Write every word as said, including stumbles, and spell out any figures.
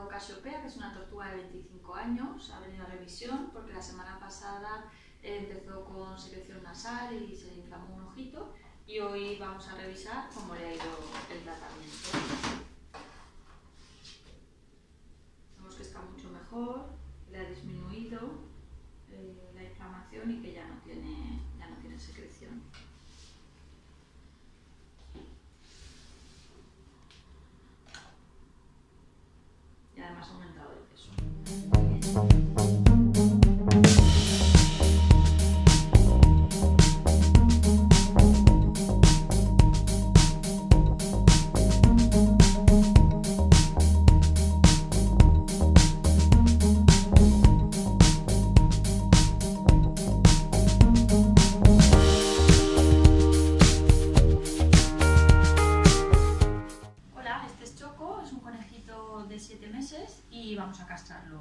Ricardo Casiopea, que es una tortuga de veinticinco años, ha venido a revisión porque la semana pasada empezó con secreción nasal y se le inflamó un ojito, y hoy vamos a revisar cómo le ha ido el tratamiento. Vemos que está mucho mejor, le ha disminuido eh, la inflamación y que ya no tiene, ya no tiene secreción. Y además ha aumentado el peso. De siete meses y vamos a castrarlo.